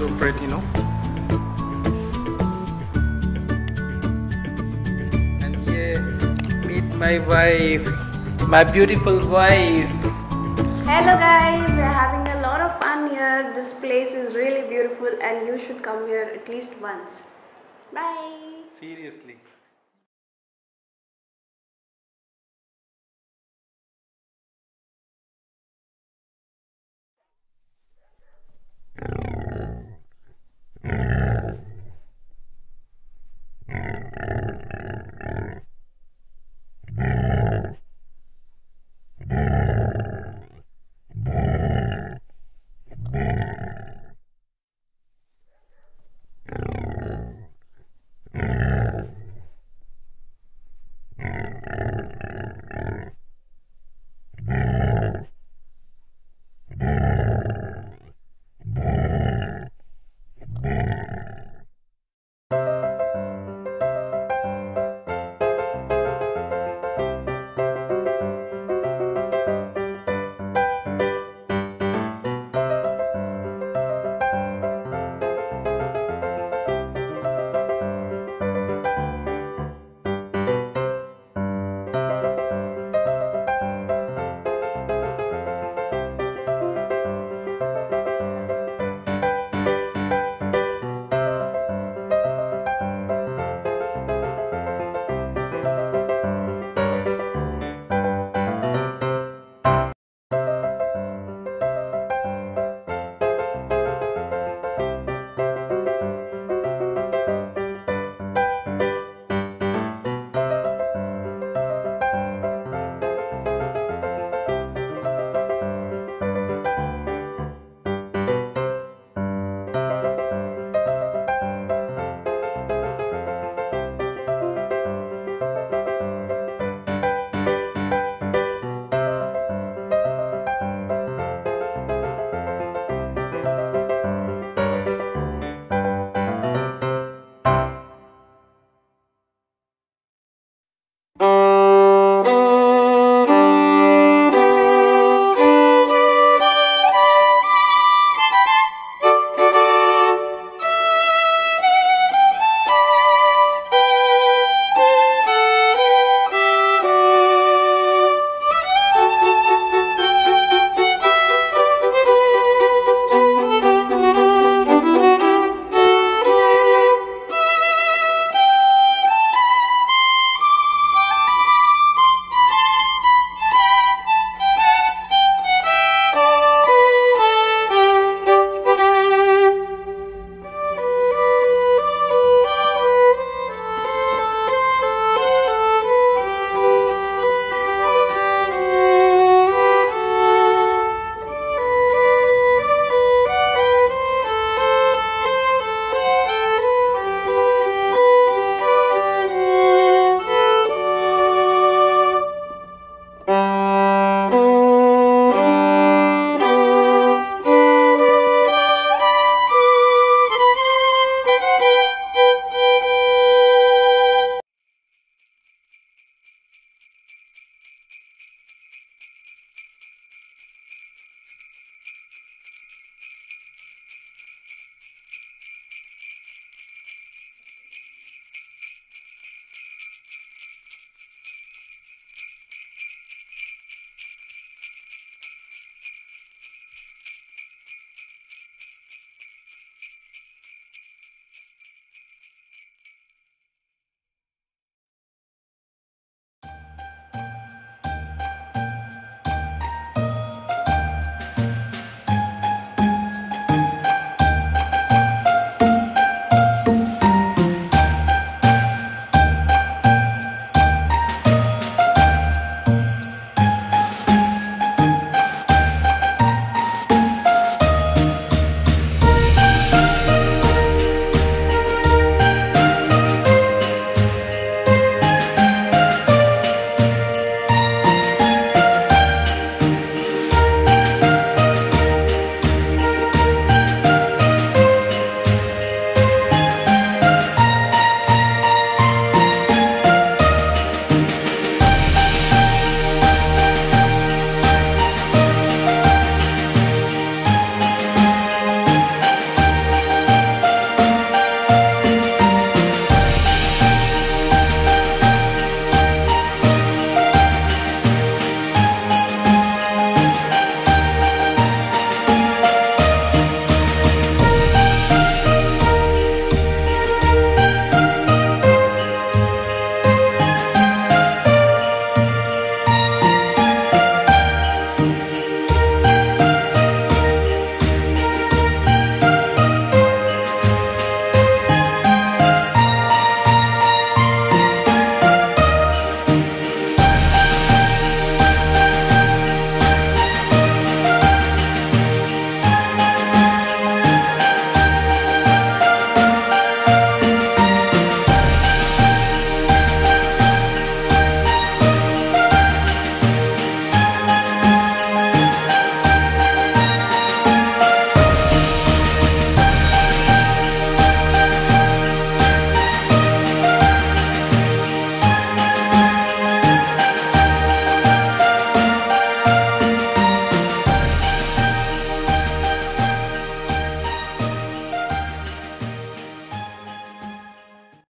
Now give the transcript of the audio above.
so pretty, no? And yeah, meet my wife, my beautiful wife. Hello guys, we are having a lot of fun here. This place is really beautiful and you should come here at least once. Bye. Seriously.